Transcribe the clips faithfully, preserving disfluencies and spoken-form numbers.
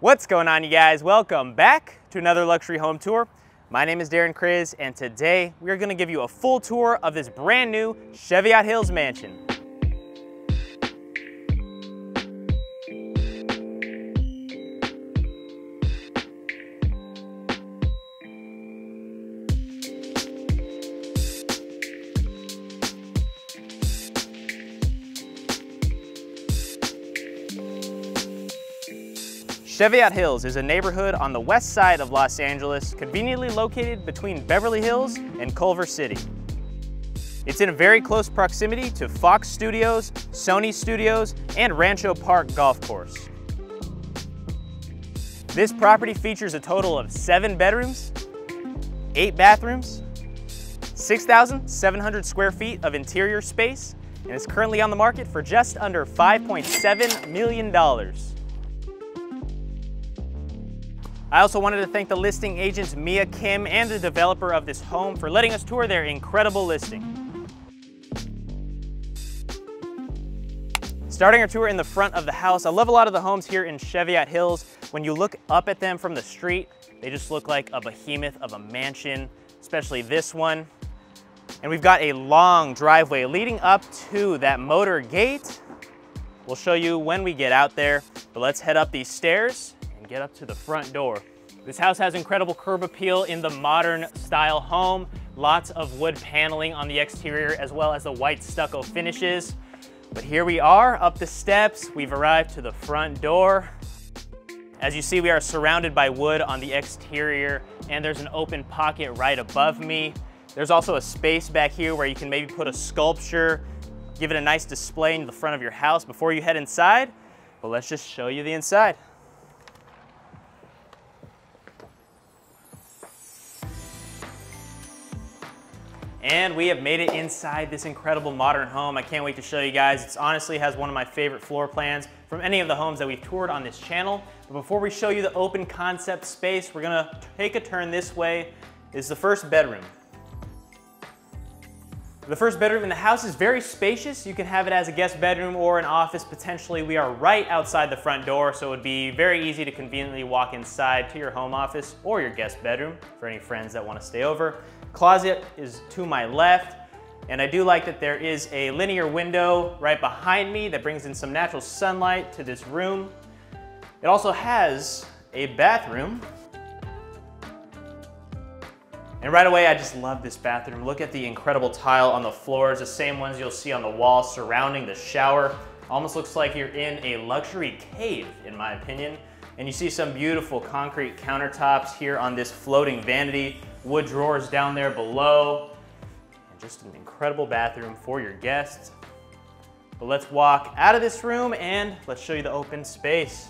What's going on, you guys? Welcome back to another luxury home tour. My name is Darren Kriz, and today we are going to give you a full tour of this brand new Cheviot Hills mansion. Cheviot Hills is a neighborhood on the west side of Los Angeles, conveniently located between Beverly Hills and Culver City. It's in very close proximity to Fox Studios, Sony Studios, and Rancho Park Golf Course. This property features a total of seven bedrooms, eight bathrooms, six thousand seven hundred square feet of interior space, and is currently on the market for just under five point seven million dollars. I also wanted to thank the listing agents Mia Kim and the developer of this home for letting us tour their incredible listing. Starting our tour in the front of the house, I love a lot of the homes here in Cheviot Hills. When you look up at them from the street, they just look like a behemoth of a mansion, especially this one. And we've got a long driveway leading up to that motor gate. We'll show you when we get out there, but let's head up these stairs. Get up to the front door. This house has incredible curb appeal in the modern style home. Lots of wood paneling on the exterior as well as the white stucco finishes. But here we are up the steps. We've arrived to the front door. As you see, we are surrounded by wood on the exterior, and there's an open pocket right above me. There's also a space back here where you can maybe put a sculpture, give it a nice display in the front of your house before you head inside. But let's just show you the inside. And we have made it inside this incredible modern home. I can't wait to show you guys. It honestly has one of my favorite floor plans from any of the homes that we've toured on this channel. But before we show you the open concept space, we're gonna take a turn this way. This is the first bedroom. The first bedroom in the house is very spacious. You can have it as a guest bedroom or an office potentially. We are right outside the front door, so it would be very easy to conveniently walk inside to your home office or your guest bedroom for any friends that want to stay over. Closet is to my left, and I do like that there is a linear window right behind me that brings in some natural sunlight to this room. It also has a bathroom. And right away, I just love this bathroom. Look at the incredible tile on the floors, the same ones you'll see on the wall surrounding the shower. Almost looks like you're in a luxury cave, in my opinion. And you see some beautiful concrete countertops here on this floating vanity, wood drawers down there below, and just an incredible bathroom for your guests. But let's walk out of this room and let's show you the open space.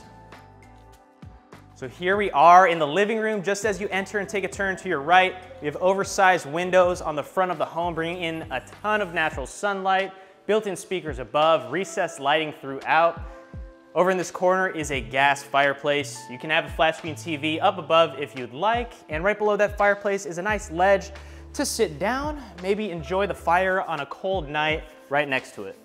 So here we are in the living room. Just as you enter and take a turn to your right, we have oversized windows on the front of the home, bringing in a ton of natural sunlight, built-in speakers above, recessed lighting throughout. Over in this corner is a gas fireplace. You can have a flat screen T V up above if you'd like. And right below that fireplace is a nice ledge to sit down, maybe enjoy the fire on a cold night right next to it.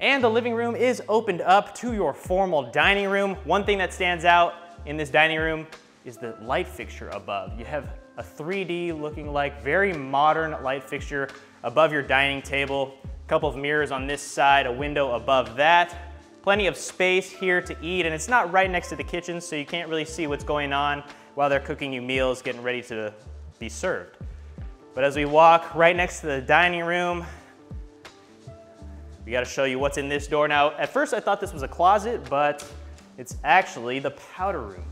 And the living room is opened up to your formal dining room. One thing that stands out in this dining room is the light fixture above. You have a three D looking like very modern light fixture above your dining table. Couple of mirrors on this side, a window above that. Plenty of space here to eat, and it's not right next to the kitchen, so you can't really see what's going on while they're cooking you meals, getting ready to be served. But as we walk right next to the dining room, we gotta show you what's in this door. Now, at first I thought this was a closet, but it's actually the powder room.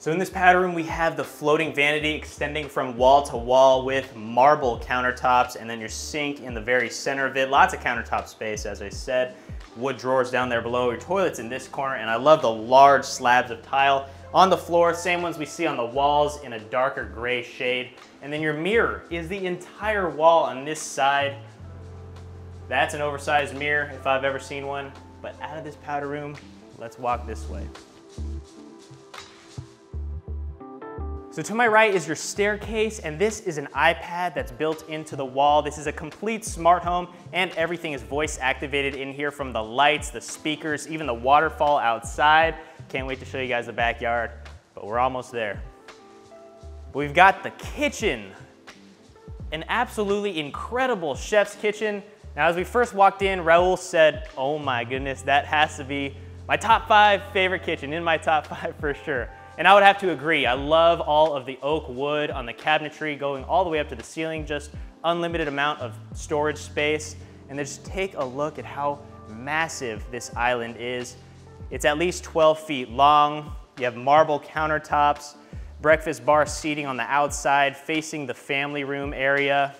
So in this powder room, we have the floating vanity extending from wall to wall with marble countertops, and then your sink in the very center of it. Lots of countertop space, as I said. Wood drawers down there below, your toilet's in this corner, and I love the large slabs of tile on the floor, same ones we see on the walls in a darker gray shade. And then your mirror is the entire wall on this side. That's an oversized mirror if I've ever seen one. But out of this powder room, let's walk this way. So to my right is your staircase, and this is an iPad that's built into the wall. This is a complete smart home, and everything is voice activated in here, from the lights, the speakers, even the waterfall outside. Can't wait to show you guys the backyard, but we're almost there. We've got the kitchen, an absolutely incredible chef's kitchen. Now, as we first walked in, Raul said, oh my goodness, that has to be my top five favorite kitchen, in my top five for sure. And I would have to agree. I love all of the oak wood on the cabinetry going all the way up to the ceiling, just unlimited amount of storage space. And then just take a look at how massive this island is. It's at least twelve feet long. You have marble countertops, breakfast bar seating on the outside facing the family room area.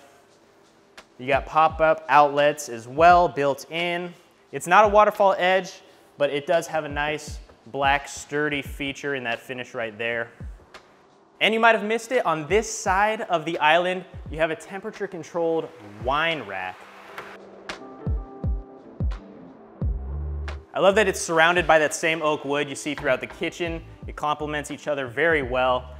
You got pop-up outlets as well built in. It's not a waterfall edge, but it does have a nice black sturdy feature in that finish right there. And you might have missed it, on this side of the island, you have a temperature-controlled wine rack. I love that it's surrounded by that same oak wood you see throughout the kitchen. It complements each other very well.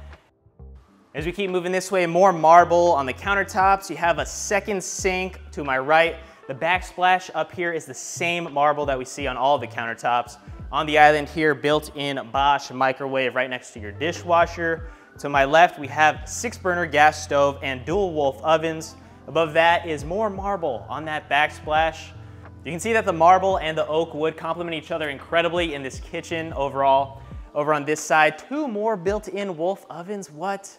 As we keep moving this way, more marble on the countertops. You have a second sink to my right. The backsplash up here is the same marble that we see on all the countertops. On the island here, built-in Bosch microwave right next to your dishwasher. To my left, we have six-burner gas stove and dual Wolf ovens. Above that is more marble on that backsplash. You can see that the marble and the oak wood complement each other incredibly in this kitchen overall. Over on this side, two more built-in Wolf ovens, what?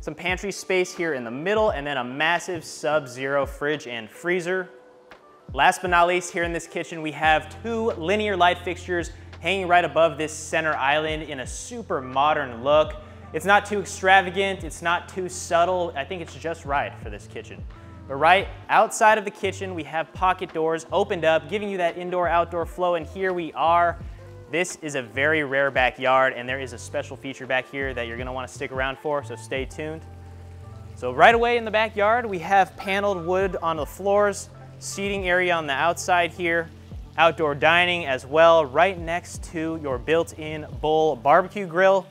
Some pantry space here in the middle, and then a massive Sub-Zero fridge and freezer. Last but not least, here in this kitchen, we have two linear light fixtures hanging right above this center island in a super modern look. It's not too extravagant, it's not too subtle. I think it's just right for this kitchen. But right outside of the kitchen, we have pocket doors opened up, giving you that indoor-outdoor flow, and here we are. This is a very rare backyard, and there is a special feature back here that you're gonna wanna stick around for, so stay tuned. So right away in the backyard, we have paneled wood on the floors, seating area on the outside here, outdoor dining as well, right next to your built-in bowl barbecue grill.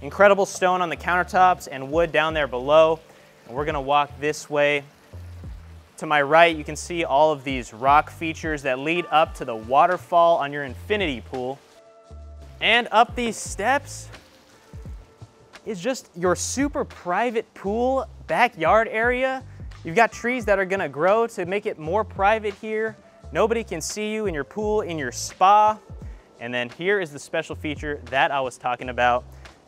Incredible stone on the countertops and wood down there below. And we're gonna walk this way. To my right, you can see all of these rock features that lead up to the waterfall on your infinity pool. And up these steps is just your super private pool backyard area. You've got trees that are gonna grow to make it more private here. Nobody can see you in your pool, in your spa. And then here is the special feature that I was talking about.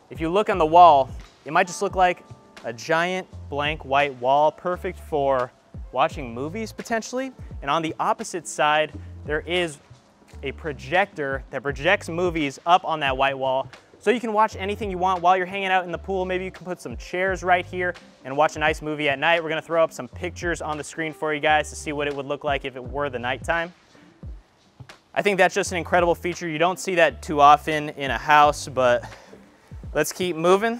If you look on the wall, it might just look like a giant blank white wall, perfect for watching movies potentially. And on the opposite side, there is a projector that projects movies up on that white wall. So you can watch anything you want while you're hanging out in the pool. Maybe you can put some chairs right here and watch a nice movie at night. We're gonna throw up some pictures on the screen for you guys to see what it would look like if it were the nighttime. I think that's just an incredible feature. You don't see that too often in a house, but let's keep moving.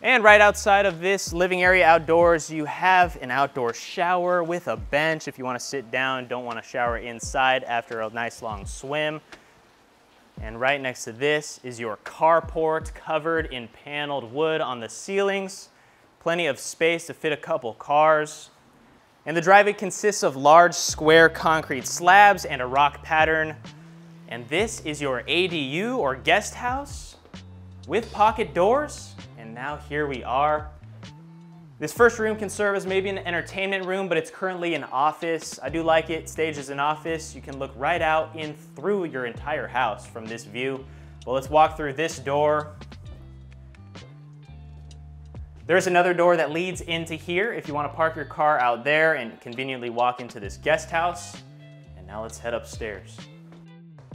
And right outside of this living area outdoors, you have an outdoor shower with a bench if you wanna sit down, don't wanna shower inside after a nice long swim. And right next to this is your carport covered in paneled wood on the ceilings. Plenty of space to fit a couple cars. And the driveway consists of large square concrete slabs and a rock pattern. And this is your A D U or guest house with pocket doors. And now here we are. This first room can serve as maybe an entertainment room, but it's currently an office. I do like it, staged as an office. You can look right out in through your entire house from this view. But let's walk through this door. There's another door that leads into here if you want to park your car out there and conveniently walk into this guest house. And now let's head upstairs.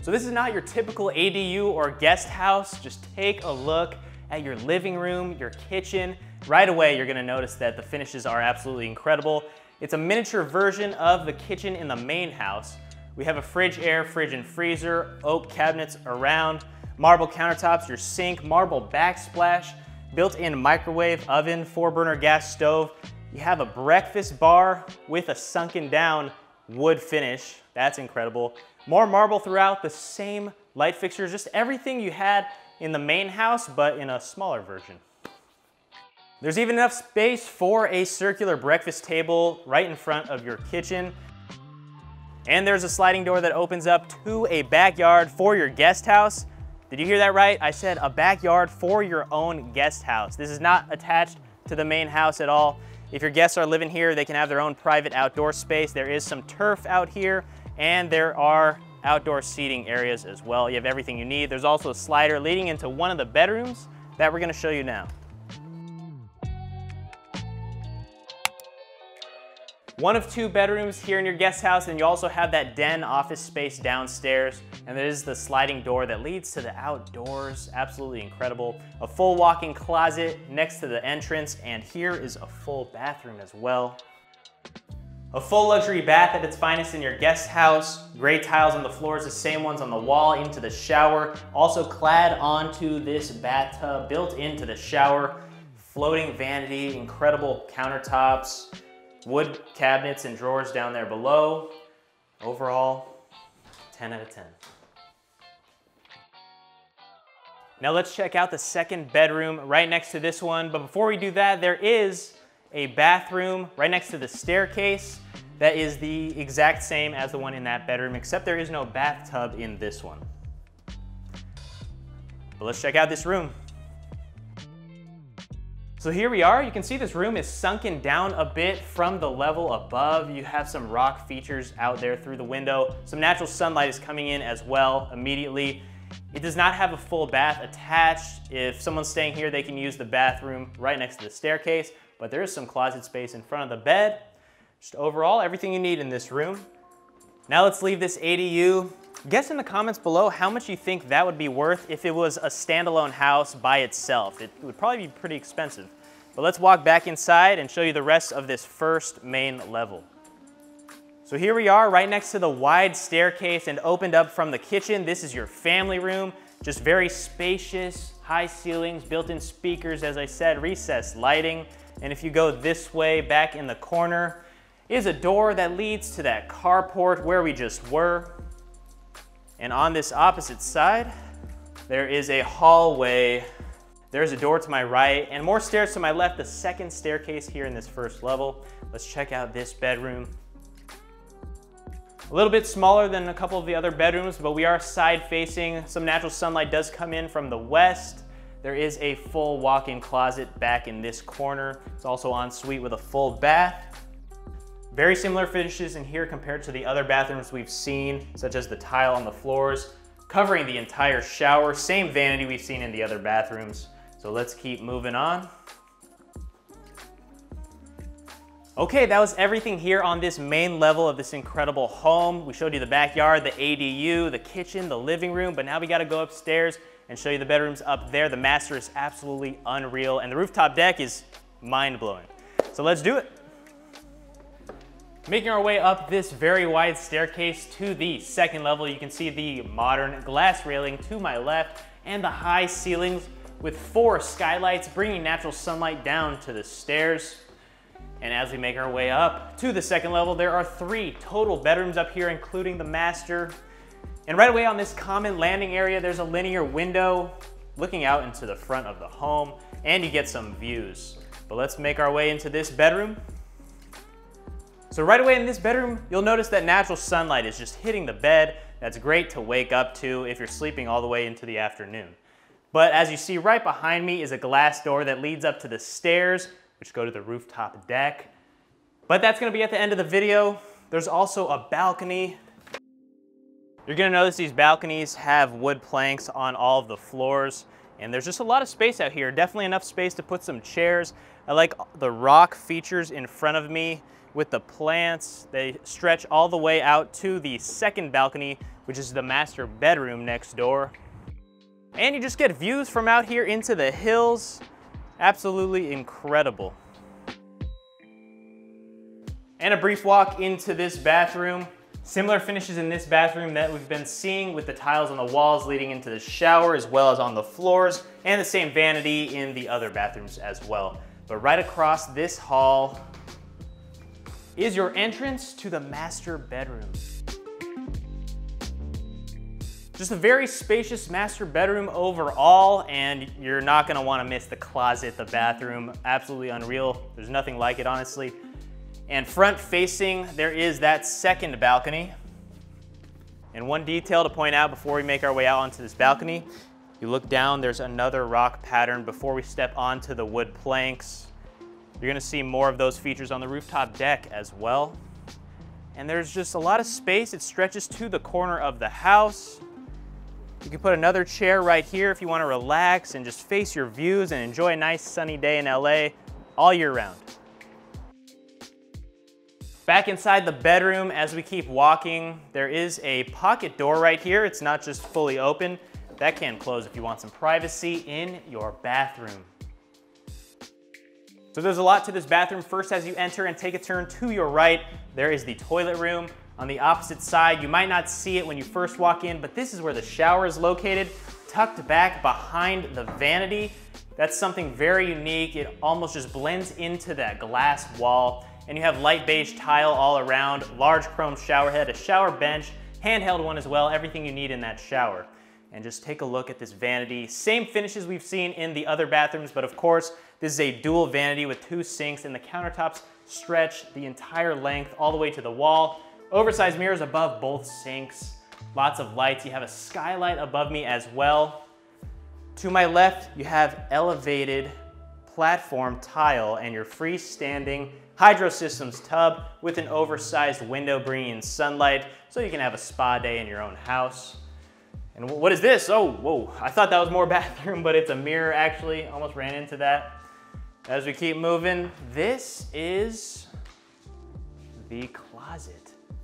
So this is not your typical A D U or guest house. Just take a look at your living room, your kitchen. Right away, you're gonna notice that the finishes are absolutely incredible. It's a miniature version of the kitchen in the main house. We have a fridge air, fridge and freezer, oak cabinets around, marble countertops, your sink, marble backsplash, built-in microwave, oven, four-burner gas stove. You have a breakfast bar with a sunken down wood finish. That's incredible. More marble throughout, the same light fixtures, just everything you had in the main house, but in a smaller version. There's even enough space for a circular breakfast table right in front of your kitchen. And there's a sliding door that opens up to a backyard for your guest house. Did you hear that right? I said a backyard for your own guest house. This is not attached to the main house at all. If your guests are living here, they can have their own private outdoor space. There is some turf out here, and there are outdoor seating areas as well. You have everything you need. There's also a slider leading into one of the bedrooms that we're gonna show you now. One of two bedrooms here in your guest house, and you also have that den office space downstairs, and there is the sliding door that leads to the outdoors. Absolutely incredible. A full walk-in closet next to the entrance, and here is a full bathroom as well. A full luxury bath at its finest in your guest house. Gray tiles on the floors, the same ones on the wall into the shower. Also clad onto this bathtub, built into the shower. Floating vanity, incredible countertops. Wood cabinets and drawers down there below. Overall, ten out of ten. Now let's check out the second bedroom right next to this one. But before we do that, there is a bathroom right next to the staircase that is the exact same as the one in that bedroom, except there is no bathtub in this one. But let's check out this room. So here we are. You can see this room is sunken down a bit from the level above. You have some rock features out there through the window. Some natural sunlight is coming in as well immediately. It does not have a full bath attached. If someone's staying here, they can use the bathroom right next to the staircase, but there is some closet space in front of the bed. Just overall, everything you need in this room. Now let's leave this A D U. Guess in the comments below how much you think that would be worth if it was a standalone house by itself. It would probably be pretty expensive. But let's walk back inside and show you the rest of this first main level. So here we are right next to the wide staircase and opened up from the kitchen. This is your family room, just very spacious, high ceilings, built-in speakers, as I said, recessed lighting. And if you go this way, back in the corner is a door that leads to that carport where we just were. And on this opposite side, there is a hallway. There's a door to my right and more stairs to my left, the second staircase here in this first level. Let's check out this bedroom. A little bit smaller than a couple of the other bedrooms, but we are side facing. Some natural sunlight does come in from the west. There is a full walk-in closet back in this corner. It's also en suite with a full bath. Very similar finishes in here compared to the other bathrooms we've seen, such as the tile on the floors, covering the entire shower, same vanity we've seen in the other bathrooms. So let's keep moving on. Okay, that was everything here on this main level of this incredible home. We showed you the backyard, the A D U, the kitchen, the living room, but now we gotta go upstairs and show you the bedrooms up there. The master is absolutely unreal, and the rooftop deck is mind-blowing. So let's do it. Making our way up this very wide staircase to the second level, you can see the modern glass railing to my left and the high ceilings with four skylights bringing natural sunlight down to the stairs. And as we make our way up to the second level, there are three total bedrooms up here, including the master. And right away on this common landing area, there's a linear window looking out into the front of the home, and you get some views. But let's make our way into this bedroom. So right away in this bedroom, you'll notice that natural sunlight is just hitting the bed. That's great to wake up to if you're sleeping all the way into the afternoon. But as you see right behind me is a glass door that leads up to the stairs, which go to the rooftop deck. But that's gonna be at the end of the video. There's also a balcony. You're gonna notice these balconies have wood planks on all of the floors, and there's just a lot of space out here. Definitely enough space to put some chairs. I like the rock features in front of me with the plants. They stretch all the way out to the second balcony, which is the master bedroom next door. And you just get views from out here into the hills. Absolutely incredible. And a brief walk into this bathroom. Similar finishes in this bathroom that we've been seeing with the tiles on the walls leading into the shower as well as on the floors, and the same vanity in the other bathrooms as well. But right across this hall is your entrance to the master bedroom. Just a very spacious master bedroom overall, and you're not gonna wanna miss the closet, the bathroom, absolutely unreal. There's nothing like it, honestly. And front facing, there is that second balcony. And one detail to point out before we make our way out onto this balcony, you look down, there's another rock pattern before we step onto the wood planks. You're gonna see more of those features on the rooftop deck as well. And there's just a lot of space. It stretches to the corner of the house. You can put another chair right here if you wanna relax and just face your views and enjoy a nice sunny day in L A all year round. Back inside the bedroom, as we keep walking, there is a pocket door right here. It's not just fully open. That can close if you want some privacy in your bathroom. So there's a lot to this bathroom. First, as you enter and take a turn to your right, there is the toilet room. On the opposite side, you might not see it when you first walk in, but this is where the shower is located, tucked back behind the vanity. That's something very unique. It almost just blends into that glass wall. And you have light beige tile all around, large chrome shower head, a shower bench, handheld one as well, everything you need in that shower. And just take a look at this vanity. Same finishes we've seen in the other bathrooms, but of course, this is a dual vanity with two sinks, and the countertops stretch the entire length all the way to the wall. Oversized mirrors above both sinks. Lots of lights. You have a skylight above me as well. To my left, you have elevated platform tile and your freestanding Hydro Systems tub with an oversized window bringing in sunlight so you can have a spa day in your own house. And what is this? Oh, whoa, I thought that was more bathroom, but it's a mirror actually, almost ran into that. As we keep moving, this is the closet.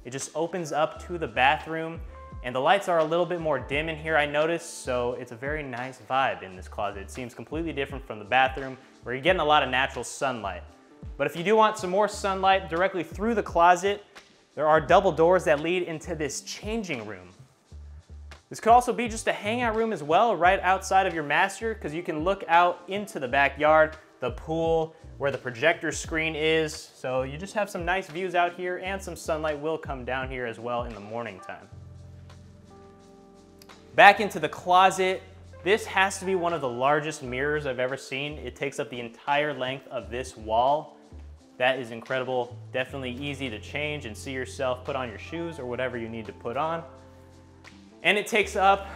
It just opens up to the bathroom and the lights are a little bit more dim in here, I noticed, so it's a very nice vibe in this closet. It seems completely different from the bathroom where you're getting a lot of natural sunlight. But if you do want some more sunlight directly through the closet, there are double doors that lead into this changing room. This could also be just a hangout room as well, right outside of your master, because you can look out into the backyard, the pool, where the projector screen is. So you just have some nice views out here, and some sunlight will come down here as well in the morning time. Back into the closet. This has to be one of the largest mirrors I've ever seen. It takes up the entire length of this wall. That is incredible. Definitely easy to change and see yourself, put on your shoes or whatever you need to put on. And it takes up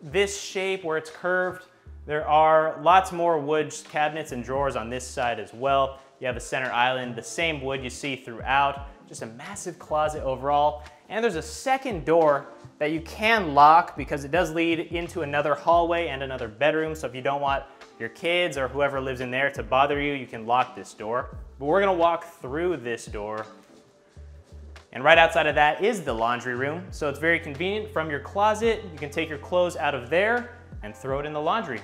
this shape where it's curved. There are lots more wood cabinets and drawers on this side as well. You have a center island, the same wood you see throughout. Just a massive closet overall. And there's a second door that you can lock because it does lead into another hallway and another bedroom. So if you don't want your kids or whoever lives in there to bother you, you can lock this door. But we're gonna walk through this door. And right outside of that is the laundry room. So it's very convenient from your closet. You can take your clothes out of there and throw it in the laundry.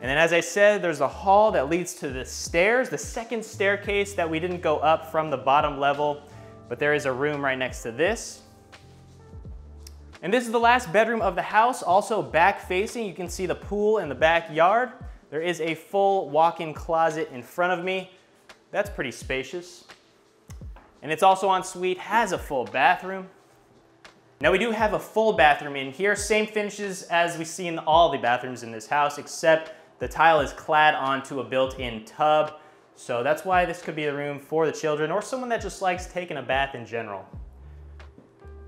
And then as I said, there's a hall that leads to the stairs, the second staircase that we didn't go up from the bottom level, but there is a room right next to this. And this is the last bedroom of the house, also back facing. You can see the pool in the backyard. There is a full walk-in closet in front of me. That's pretty spacious. And it's also ensuite, has a full bathroom. Now we do have a full bathroom in here, same finishes as we see in all the bathrooms in this house, except the tile is clad onto a built-in tub. So that's why this could be a room for the children or someone that just likes taking a bath in general.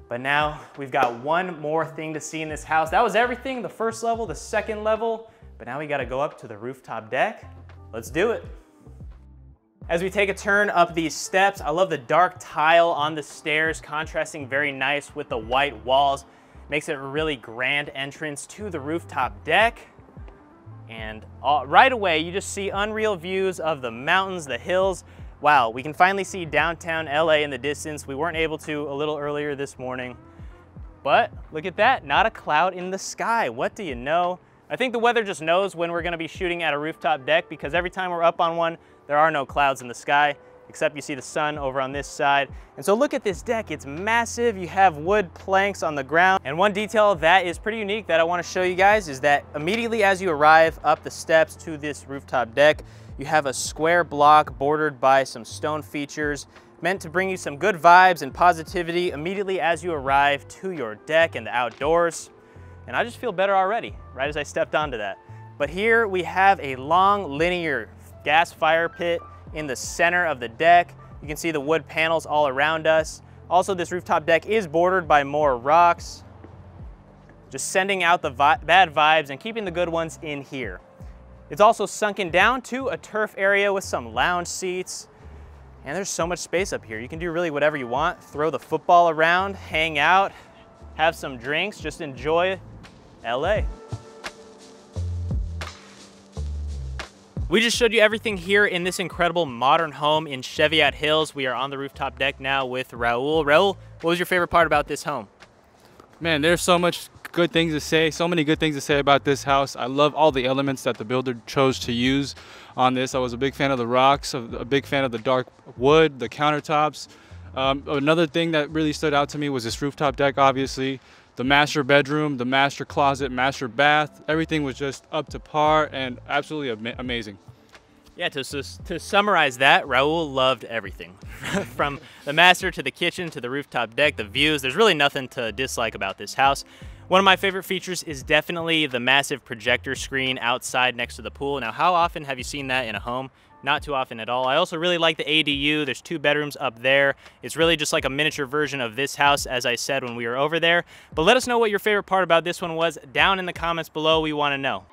But now we've got one more thing to see in this house. That was everything, the first level, the second level, but now we gotta go up to the rooftop deck. Let's do it. As we take a turn up these steps, I love the dark tile on the stairs, contrasting very nice with the white walls. Makes it a really grand entrance to the rooftop deck. And all, right away, you just see unreal views of the mountains, the hills. Wow, we can finally see downtown L A in the distance. We weren't able to a little earlier this morning, but look at that, not a cloud in the sky. What do you know? I think the weather just knows when we're gonna be shooting at a rooftop deck because every time we're up on one, there are no clouds in the sky, except you see the sun over on this side. And so look at this deck, it's massive. You have wood planks on the ground. And one detail that is pretty unique that I wanna show you guys is that immediately as you arrive up the steps to this rooftop deck, you have a square block bordered by some stone features meant to bring you some good vibes and positivity immediately as you arrive to your deck and the outdoors. And I just feel better already, right as I stepped onto that. But here we have a long linear gas fire pit in the center of the deck. You can see the wood panels all around us. Also, this rooftop deck is bordered by more rocks, just sending out the vi- bad vibes and keeping the good ones in here. It's also sunken down to a turf area with some lounge seats. And there's so much space up here. You can do really whatever you want, throw the football around, hang out, have some drinks, just enjoy L A. We just showed you everything here in this incredible modern home in Cheviot Hills. We are on the rooftop deck now with Raul. Raul, what was your favorite part about this home? Man, there's so much good things to say, so many good things to say about this house. I love all the elements that the builder chose to use on this. I was a big fan of the rocks, a big fan of the dark wood, the countertops. Um, another thing that really stood out to me was this rooftop deck, obviously. The master bedroom, the master closet, master bath, everything was just up to par and absolutely am amazing. Yeah, to, to summarize that, Raul loved everything. From the master to the kitchen to the rooftop deck, the views, there's really nothing to dislike about this house. One of my favorite features is definitely the massive projector screen outside next to the pool. Now, how often have you seen that in a home? Not too often at all. I also really like the A D U. There's two bedrooms up there. It's really just like a miniature version of this house, as I said when we were over there. But let us know what your favorite part about this one was down in the comments below. We want to know.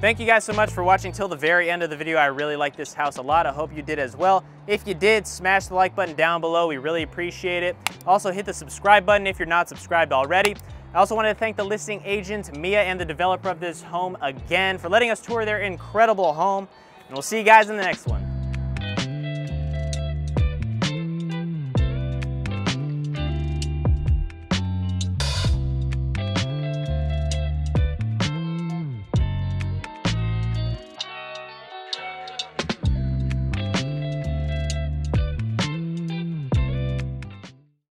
Thank you guys so much for watching till the very end of the video. I really like this house a lot. I hope you did as well. If you did, smash the like button down below. We really appreciate it. Also hit the subscribe button if you're not subscribed already. I also wanted to thank the listing agent, Mia, and the developer of this home again for letting us tour their incredible home. And we'll see you guys in the next one.